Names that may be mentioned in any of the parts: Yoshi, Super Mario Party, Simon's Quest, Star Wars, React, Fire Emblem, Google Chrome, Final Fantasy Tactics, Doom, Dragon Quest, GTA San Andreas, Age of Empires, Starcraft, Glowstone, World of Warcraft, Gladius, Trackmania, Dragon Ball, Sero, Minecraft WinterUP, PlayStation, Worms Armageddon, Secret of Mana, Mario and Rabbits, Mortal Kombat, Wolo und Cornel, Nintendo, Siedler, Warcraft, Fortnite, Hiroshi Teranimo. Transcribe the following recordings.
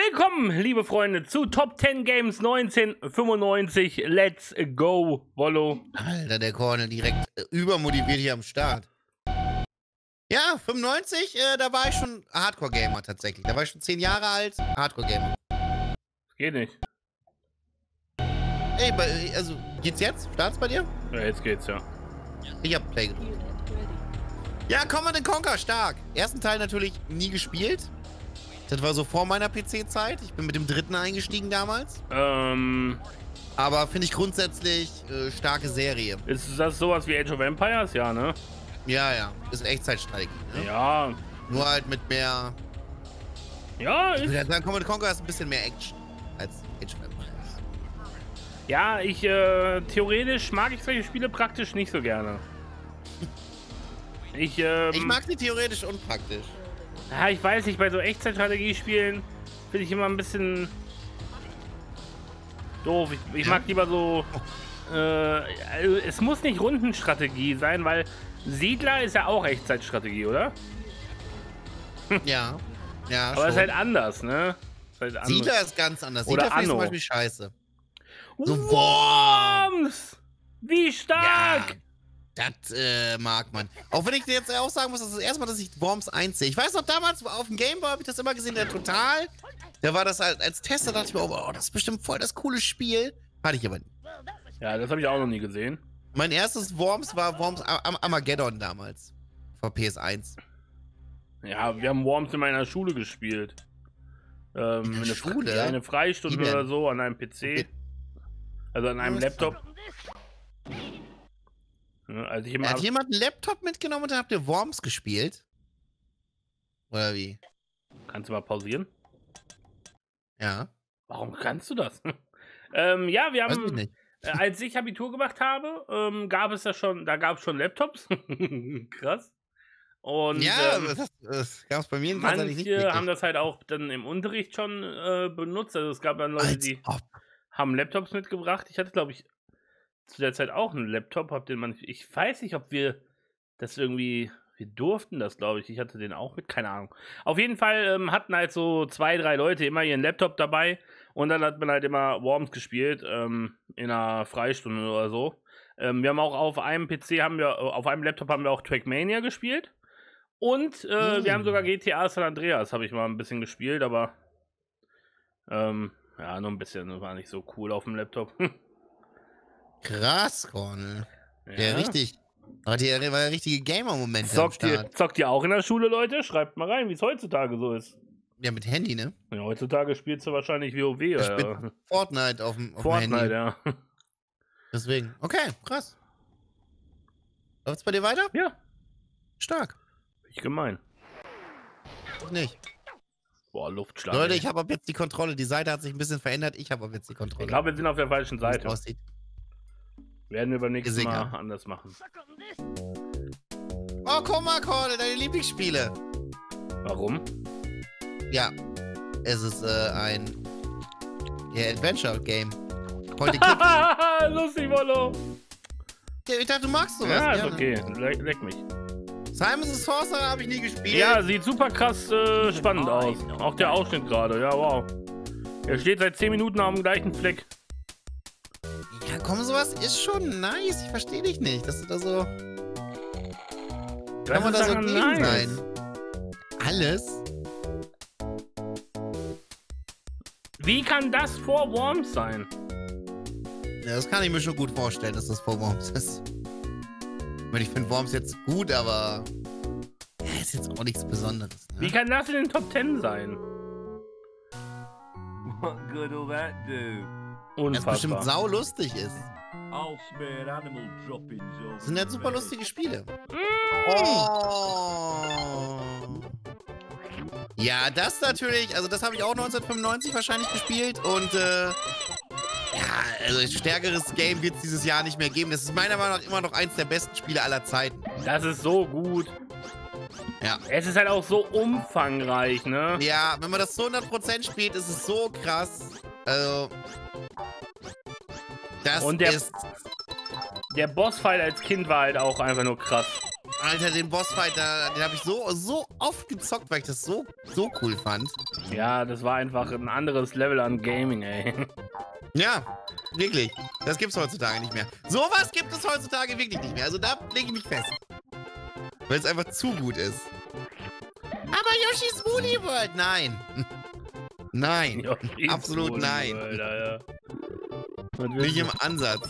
Willkommen, liebe Freunde, zu Top 10 Games 1995. Let's go, Wollo. Alter, der Cornel direkt übermotiviert hier am Start. Ja, 95, da war ich schon Hardcore-Gamer tatsächlich. Da war ich schon 10 Jahre alt, Hardcore-Gamer. Geht nicht. Ey, also, geht's jetzt? Start's bei dir? Ja, jetzt geht's, ja. Ich hab Play gedrückt. Ja, Command & Conquer, stark. Ersten Teil natürlich nie gespielt. Das war so vor meiner PC-Zeit. Ich bin mit dem dritten eingestiegen damals. Aber finde ich grundsätzlich starke Serie. Ist das sowas wie Age of Empires? Ja, ne? Ja, ja. Ist Echtzeitstrategie. Ne? Ja. Nur halt mit mehr... Ja, ist... Dann Command & Conquer ist ein bisschen mehr Action als Age of Empires. Ja, ich... theoretisch mag ich solche Spiele praktisch nicht so gerne. Ich mag sie theoretisch und praktisch. Ja, ich weiß nicht, bei so Echtzeitstrategiespielen finde ich immer ein bisschen doof. Ich mag lieber so... also es muss nicht Rundenstrategie sein, weil Siedler ist ja auch Echtzeitstrategie, oder? Ja, ja. Aber es ist halt anders, ne? Ist halt anders. Siedler ist ganz anders. Oder Siedler ist zum Beispiel scheiße. So Worms! Wie stark! Ja. Das mag man. Auch wenn ich dir jetzt auch sagen muss, das ist das erste Mal, dass ich Worms 1 sehe. Ich weiß noch, damals auf dem Game Boy habe ich das immer gesehen, der Total. Da war das halt als Tester, dachte ich mir, oh, das ist bestimmt voll das coole Spiel. Hatte ich aber nicht. Ja, das habe ich auch noch nie gesehen. Mein erstes Worms war Worms Armageddon damals. Vor PS1. Ja, wir haben Worms in meiner Schule gespielt. In der Schule? Eine Freistunde oder so an einem PC. Also an einem Laptop. Also hat jemand einen Laptop mitgenommen und dann habt ihr Worms gespielt? Oder wie? Kannst du mal pausieren? Ja. Warum kannst du das? Ja, wir haben... Nicht. Als ich Abitur gemacht habe, gab es ja schon... Da gab es schon Laptops. Krass. Und, ja, das gab es bei mir. Manche haben das halt auch dann im Unterricht schon benutzt. Also es gab dann Leute, die haben Laptops mitgebracht. Ich hatte, glaube ich... zu der Zeit auch einen Laptop, hab den man... Ich weiß nicht, ob wir das irgendwie... Wir durften das, glaube ich. Ich hatte den auch mit, keine Ahnung. Auf jeden Fall hatten halt so 2, 3 Leute immer ihren Laptop dabei und dann hat man halt immer Worms gespielt, in einer Freistunde oder so. Wir haben auch auf einem auf einem Laptop haben wir auch Trackmania gespielt und wir haben sogar GTA San Andreas, habe ich mal ein bisschen gespielt, aber ja, nur ein bisschen. Das war nicht so cool auf dem Laptop. Krass, Cornel. Ja. Der war der richtige Gamer-Moment. Zockt ihr auch in der Schule, Leute? Schreibt mal rein, wie es heutzutage so ist. Ja, mit Handy, ne? Ja, heutzutage spielst du wahrscheinlich WoW. Oder? Fortnite auf dem Handy. Ja. Deswegen. Okay, krass. Läuft's bei dir weiter? Ja. Stark. Ich gemein. Nicht. Boah, Luftschlange. Leute, ich habe ab jetzt die Kontrolle. Die Seite hat sich ein bisschen verändert. Ich habe ab jetzt die Kontrolle. Ich glaube, wir sind auf der falschen Seite. Werden wir beim nächsten Mal anders machen. Oh, guck mal, Cornel, deine Lieblingsspiele. Warum? Ja, es ist ein Adventure-Game. Heute gibt's lustig, Wollo. Ich dachte, du magst sowas. Ja, ist okay. Leck mich. Simon's Quest habe ich nie gespielt. Ja, sieht super krass spannend aus. Auch der Ausschnitt gerade. Ja, wow. Er steht seit 10 Minuten am gleichen Fleck. Ja, komm, sowas ist schon nice. Ich verstehe dich nicht, dass du da so... Kann man da so gegen sein? Alles? Wie kann das vor Worms sein? Ja, das kann ich mir schon gut vorstellen, dass das vor Worms ist. Ich finde Worms jetzt gut, aber... Ja, ist jetzt auch nichts Besonderes. Ne? Wie kann das in den Top 10 sein? What good will that do? Das bestimmt saulustig ist. Das sind ja super lustige Spiele. Oh. Ja, das natürlich. Also das habe ich auch 1995 wahrscheinlich gespielt. Und ja, also ein stärkeres Game wird es dieses Jahr nicht mehr geben. Das ist meiner Meinung nach immer noch eins der besten Spiele aller Zeiten. Das ist so gut. Ja. Es ist halt auch so umfangreich, ne? Ja, wenn man das zu 100% spielt, ist es so krass. Also... Das und der Bossfight als Kind war halt auch einfach nur krass. Alter, den Bossfight, den habe ich so oft gezockt, weil ich das so cool fand. Ja, das war einfach ein anderes Level an Gaming, ey. Ja, wirklich. Das gibt's heutzutage nicht mehr. Sowas gibt es heutzutage wirklich nicht mehr. Also da lege ich mich fest. Weil es einfach zu gut ist. Aber Yoshi's Woolly World, nein. Nein, absolut nein. Nicht im Ansatz.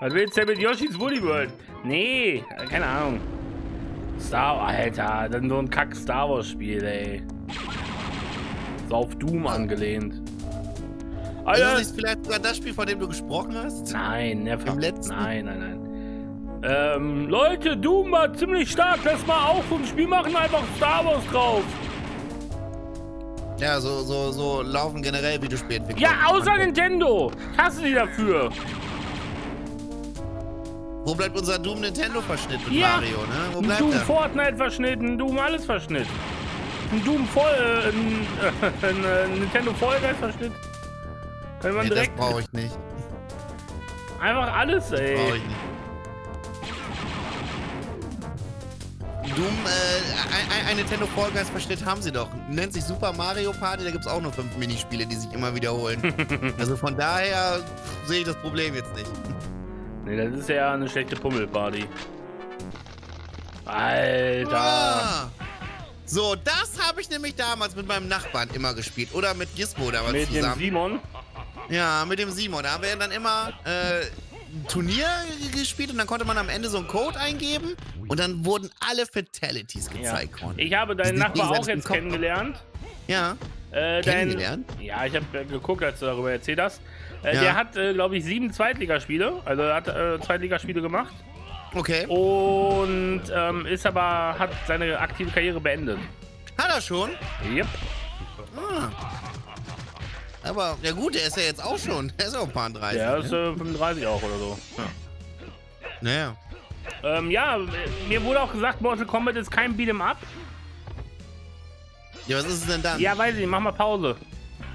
Was willst du denn mit Yoshi's Woolly World? Nee, keine Ahnung. Star Wars, Alter, dann so ein Kack-Star Wars-Spiel, ey. So auf Doom angelehnt. Alter. Ist das vielleicht sogar das Spiel, von dem du gesprochen hast? Nein, im letzten? Nein, nein, nein. Leute, Doom war ziemlich stark. Lass mal auf vom Spiel machen, einfach Star Wars drauf. Ja, so laufen generell Videospiele. Ja, außer Nintendo. Hast du die dafür? Wo bleibt unser Doom-Nintendo-Verschnitt mit ja, Mario, ne? Wo bleibt Doom Fortnite-Verschnitt, Doom alles-Verschnitt. Nintendo-Vollgeist-Verschnitt. Kann man direkt... Das brauche ich nicht. Einfach alles, ey. Das brauche ich nicht. Doom, ein Nintendo-Vollgeist-Verschnitt haben sie doch. Nennt sich Super Mario Party, da gibt es auch nur 5 Minispiele, die sich immer wiederholen. Also von daher sehe ich das Problem jetzt nicht. Nee, das ist ja eine schlechte Pummelparty. Alter. Oh. So, das habe ich nämlich damals mit meinem Nachbarn immer gespielt. Oder mit Gizmo damals mit zusammen. Mit dem Simon? Ja, mit dem Simon. Da haben wir dann immer ein Turnier gespielt und dann konnte man am Ende so einen Code eingeben und dann wurden alle Fatalities gezeigt. Ja. Ich habe deinen Nachbar auch jetzt kennengelernt. Ja. Kennengelernt? Ja, ich habe geguckt, als du darüber erzählt hast. Ja. Der hat, glaube ich, 7 Zweitligaspiele. Also er hat Zweitligaspiele gemacht. Okay. Und hat seine aktive Karriere beendet. Hat er schon? Yep. Ah. Aber, ja gut, der ist ja jetzt auch schon. Der ist auch ein paar 30. Der ist 35 auch oder so. Ja. Naja. Ja, mir wurde auch gesagt, Mortal Kombat ist kein Beat'em Up. Ja, was ist es denn dann? Ja, weiß ich, mach mal Pause.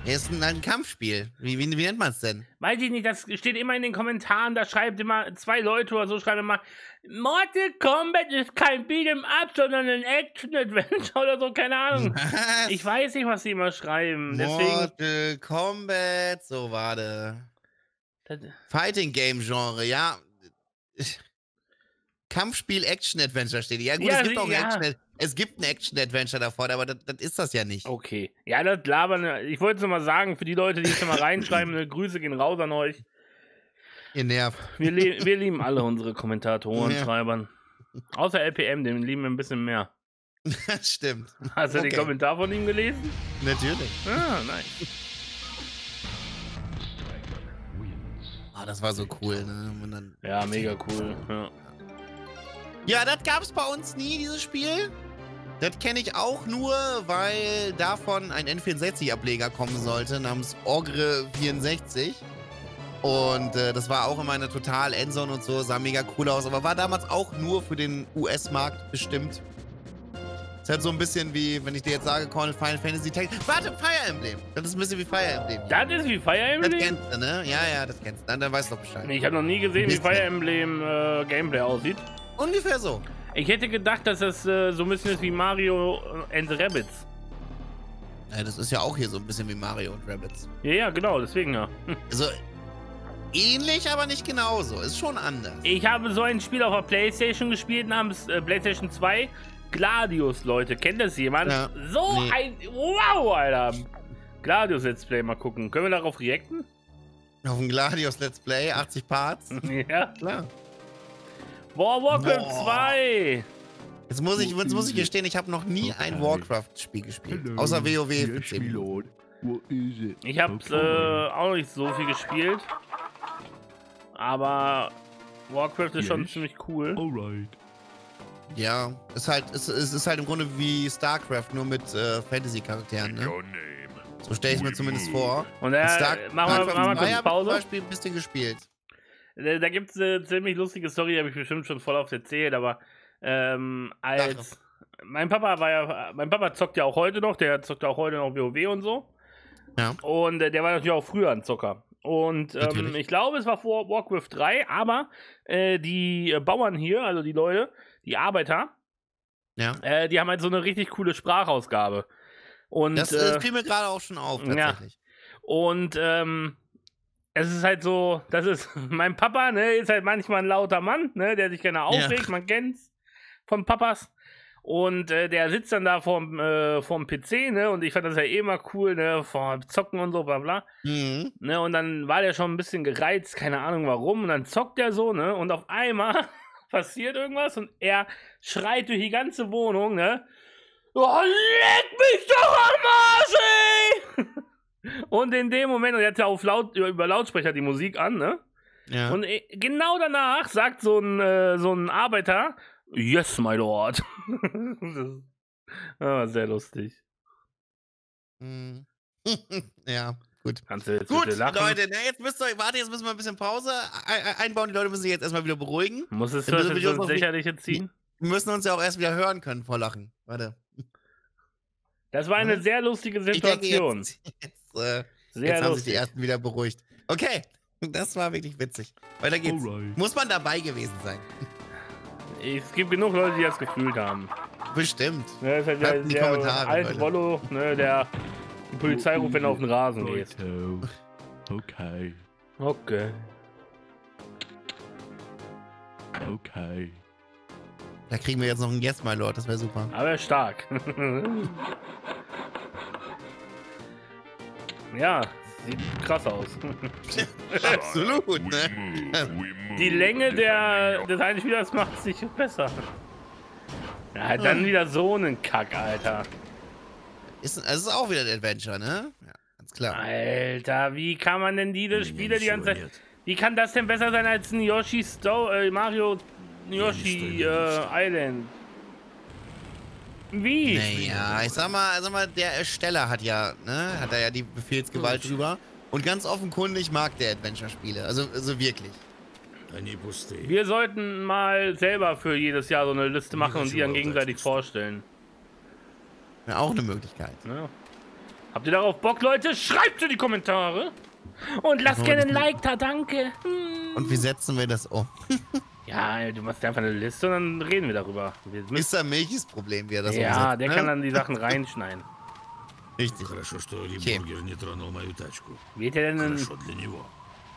Ist ein Kampfspiel. Wie nennt man es denn? Weiß ich nicht, das steht immer in den Kommentaren, da schreibt immer 2 Leute oder so, schreiben immer, Mortal Kombat ist kein Beat'em Up, sondern ein Action-Adventure oder so, keine Ahnung. Was? Ich weiß nicht, was sie immer schreiben. Mortal deswegen... Kombat, so war das. Fighting-Game-Genre, ja. Kampfspiel, Action-Adventure steht. Ja gut, ja, es gibt auch ein Action-Adventure. Es gibt ein Action-Adventure davor, aber das ist das ja nicht. Okay. Ja, das labern. Ich wollte es nur mal sagen, für die Leute, die jetzt mal reinschreiben, eine Grüße gehen raus an euch. Ihr nervt. Wir lieben alle unsere Kommentatoren, Schreibern. Außer LPM, den lieben wir ein bisschen mehr. Das stimmt. Hast du den Kommentar von ihm gelesen? Natürlich. Ah, nice. Oh, das war so cool, ne? Und dann ja, mega cool. Ja, ja das gab es bei uns nie, dieses Spiel. Das kenne ich auch nur, weil davon ein N64-Ableger kommen sollte, namens Ogre 64. Und das war auch immer eine total Endzone und so, sah mega cool aus, aber war damals auch nur für den US-Markt bestimmt. Ist halt so ein bisschen wie, wenn ich dir jetzt sage, Final Fantasy Tactics. Warte, Fire Emblem! Das ist ein bisschen wie Fire Emblem. Das ist wie Fire Emblem? Das kennst du, ne? Ja, ja, das kennst du. Dann weißt du doch Bescheid. Nee, ich habe noch nie gesehen, wie Fire Emblem Gameplay aussieht. Ungefähr so. Ich hätte gedacht, dass das so ein bisschen ist wie Mario and Rabbits. Ja, das ist ja auch hier so ein bisschen wie Mario und Rabbits. Ja, ja, genau, deswegen ja. Also ähnlich, aber nicht genauso. Ist schon anders. Ich habe so ein Spiel auf der PlayStation gespielt namens PlayStation 2. Gladius, Leute. Kennt das jemand? Ja, so nee. Ein... Wow, Alter. Gladius Let's Play mal gucken. Können wir darauf reacten? Auf ein Gladius Let's Play? 80 Parts? Ja. Klar. Boah, Warcraft 2! Jetzt muss ich gestehen, ich habe noch nie ein Warcraft-Spiel gespielt. Außer WoW. Ich habe auch nicht so viel gespielt. Aber Warcraft ist schon ziemlich cool. Alright. Ja, es ist halt im Grunde wie Starcraft, nur mit Fantasy-Charakteren. Ne? So stelle ich es mir zumindest vor. Und mach mal kurz Pause. Ich habe ein bisschen gespielt. Da gibt es eine ziemlich lustige Story, die habe ich bestimmt schon voll oft erzählt, aber mein Papa zockt ja auch heute noch, der zockt auch heute noch WoW und so. Ja. Und der war natürlich auch früher ein Zocker. Und ich glaube, es war vor Warcraft 3, aber die Bauern hier, also die Leute, die Arbeiter, die haben halt so eine richtig coole Sprachausgabe. Und das fiel mir gerade auch schon auf, tatsächlich. Ja. Und es ist halt so, das ist mein Papa, ne, ist halt manchmal ein lauter Mann, ne, der sich gerne aufregt, man kennt's von Papas. Und der sitzt dann da vorm PC, ne, und ich fand das ja eh immer cool, ne, vom Zocken und so, bla bla. Mhm. Ne, und dann war der schon ein bisschen gereizt, keine Ahnung warum, und dann zockt der so, ne, und auf einmal passiert irgendwas und er schreit durch die ganze Wohnung, ne, oh, leck mich doch am Arsch, ey! Und in dem Moment, und er hat ja auf über Lautsprecher die Musik an, ne, ja. Und genau danach sagt so ein Arbeiter, yes, my lord. Sehr lustig. Ja, gut. Gut, Leute, na, jetzt müssen wir ein bisschen Pause einbauen. Die Leute müssen sich jetzt erstmal wieder beruhigen. Musstest du das jetzt Sicherliche ziehen? Wir müssen uns ja auch erst wieder hören können vor Lachen. Warte. Das war eine sehr lustige Situation. Ich denke, jetzt haben sich die Ersten wieder beruhigt. Okay, das war wirklich witzig. Weiter geht's. Alright. Muss man dabei gewesen sein. Es gibt genug Leute, die das gefühlt haben. Bestimmt. Ja, das ist halt der alte Wollo, ne, der die Polizei ruft, wenn er auf den Rasen geht. Okay. Okay. Okay. Da kriegen wir jetzt noch ein Yes, my Lord, das wäre super. Aber stark. Ja. Sieht krass aus. Absolut, ne? Die Länge des einen Spielers macht es nicht besser. Ja, dann wieder so einen Kack, Alter. Es ist auch wieder ein Adventure, ne? Ja, ganz klar. Alter, wie kann man denn diese Spiele die ganze Zeit... Wie kann das denn besser sein als ein Yoshi Island? Wie? Naja, ich sag mal, der Ersteller hat ja, ne, hat da ja die Befehlsgewalt drüber. Und ganz offenkundig mag der Adventure-Spiele. Also wirklich. Wir sollten mal selber für jedes Jahr so eine Liste machen und die dann gegenseitig vorstellen. Ja, auch eine Möglichkeit. Ja. Habt ihr darauf Bock, Leute? Schreibt in die Kommentare. Und lasst gerne ein Like da, danke. Und wie setzen wir das um? Ja, du machst einfach eine Liste und dann reden wir darüber. Mr. Milchis Problem, wie er das umsetzt. Ja, der kann dann die Sachen reinschneiden. Richtig. Okay. Geht der denn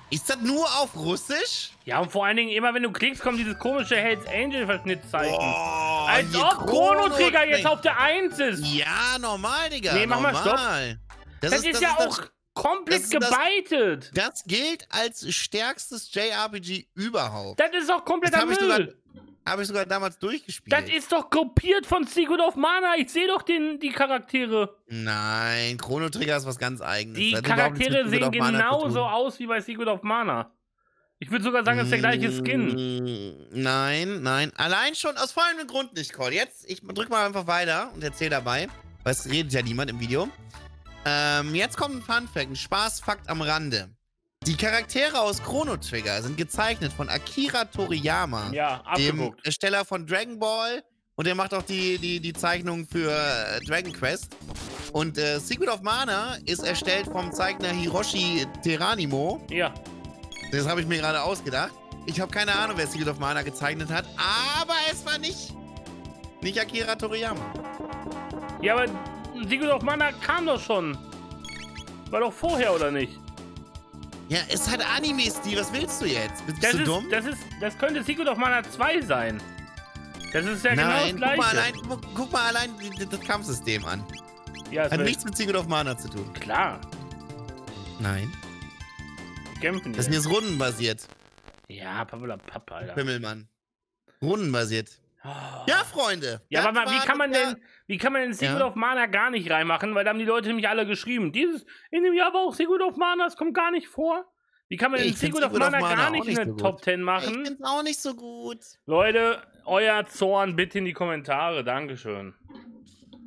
Ist das nur auf Russisch? Ja, und vor allen Dingen, immer wenn du klickst, kommt dieses komische Hells Angel-Verschnittzeichen. Oh, als ob Chrono Trigger jetzt auf der 1 ist. Ja, normal, Digga. Nee, mach mal Stopp. Das ist ja auch komplett gebeitet. Das gilt als stärkstes JRPG überhaupt. Das ist doch kompletter Müll. Habe ich sogar damals durchgespielt. Das ist doch kopiert von Secret of Mana. Ich sehe doch die Charaktere. Nein, Chrono Trigger ist was ganz Eigenes. Die Charaktere sehen genauso aus wie bei Secret of Mana. Ich würde sogar sagen, das ist der gleiche Skin. Nein. Allein schon aus folgendem Grund nicht, Cole. Jetzt, ich drück mal einfach weiter und erzähl dabei. Weil es redet ja niemand im Video. Jetzt kommt ein Funfact, ein Spaßfakt am Rande. Die Charaktere aus Chrono Trigger sind gezeichnet von Akira Toriyama, dem Ersteller von Dragon Ball, und der macht auch die Zeichnung für Dragon Quest. Und Secret of Mana ist erstellt vom Zeichner Hiroshi Teranimo. Ja. Das habe ich mir gerade ausgedacht. Ich habe keine Ahnung, wer Secret of Mana gezeichnet hat, aber es war nicht Akira Toriyama. Ja, aber Secret of Mana kam doch schon. War doch vorher, oder nicht? Ja, es hat Anime-Stil, was willst du jetzt? Bist du dumm? Das könnte Secret of Mana 2 sein. Das ist ja genau das Gleiche. Guck mal allein das Kampfsystem an. Ja, hat nichts mit Secret of Mana zu tun. Klar. Nein. Kämpfen. Das ist jetzt rundenbasiert. Ja, Papa, Alter. Pimmelmann. Rundenbasiert. Oh. Ja, Freunde. Ja, aber wie kann man denn Secret of Mana gar nicht reinmachen? Weil da haben die Leute nämlich alle geschrieben. In dem Jahr war auch Secret of Mana, das kommt gar nicht vor. Wie kann man denn Secret of Mana gar nicht in der Top 10 machen? Ich find's auch nicht so gut. Leute, euer Zorn bitte in die Kommentare. Dankeschön.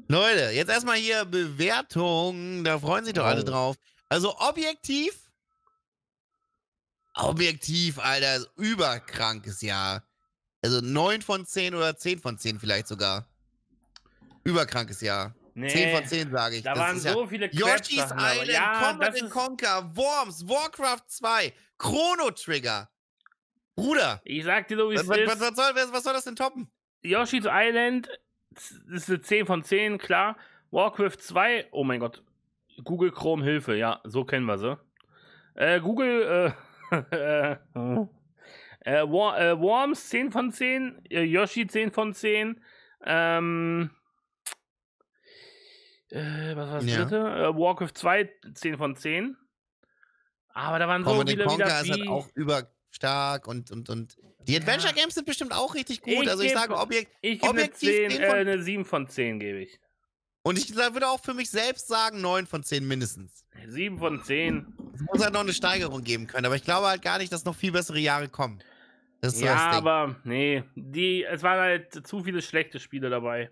Leute, jetzt erstmal hier Bewertungen. Da freuen sich doch alle drauf. Also objektiv, Alter, überkrankes Jahr. Also 9 von 10 oder 10 von 10 vielleicht sogar. Überkrankes Jahr. Nee, 10 von 10 sage ich. Da waren so viele Yoshi's Island, Command & Conquer, Worms, Warcraft 2, Chrono Trigger. Bruder. Ich sag dir so, wie es ist. Was soll das denn toppen? Yoshi's Island ist eine 10 von 10, klar. Warcraft 2, oh mein Gott, Google Chrome Hilfe, ja, so kennen wir sie. Worms 10 von 10, Yoshi 10 von 10, was war das dritte? Ja. Warcraft 2 10 von 10. Aber da waren so viele wieder ist halt auch überstark und die Adventure Games sind bestimmt auch richtig gut. Ich also ich sage objektiv eine 7 von 10 gebe ich. Und ich würde auch für mich selbst sagen 9 von 10 mindestens. 7 von 10. Es muss halt noch eine Steigerung geben können, aber ich glaube halt gar nicht, dass noch viel bessere Jahre kommen. Das ist ja, das aber nee, es waren halt zu viele schlechte Spiele dabei.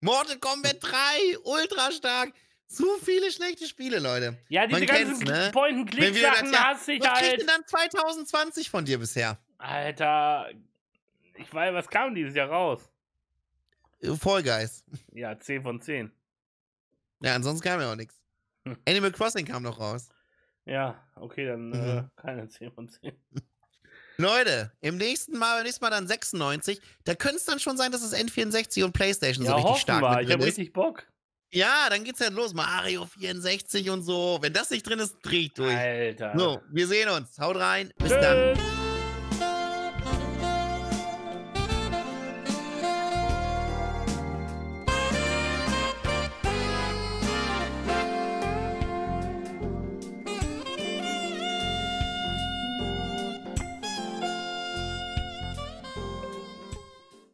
Mortal Kombat 3, ultra stark. Zu viele schlechte Spiele, Leute. Ja, diese ganzen Point-and-Click-Sachen hast ich halt... Was kriegt denn dann 2020 von dir bisher? Alter, ich weiß, was kam dieses Jahr raus? Fall Guys. Ja, 10 von 10. Ja, ansonsten kam ja auch nichts. Animal Crossing kam noch raus. Ja, okay, dann keine 10 von 10. Leute, beim nächsten Mal dann 96. Da könnte es dann schon sein, dass es N64 und PlayStation ja, so richtig stark mit drin ist. Ich hab richtig Bock. Ja, dann geht's ja los. Mario 64 und so. Wenn das nicht drin ist, dreh ich durch. Alter. So, wir sehen uns. Haut rein. Bis dann.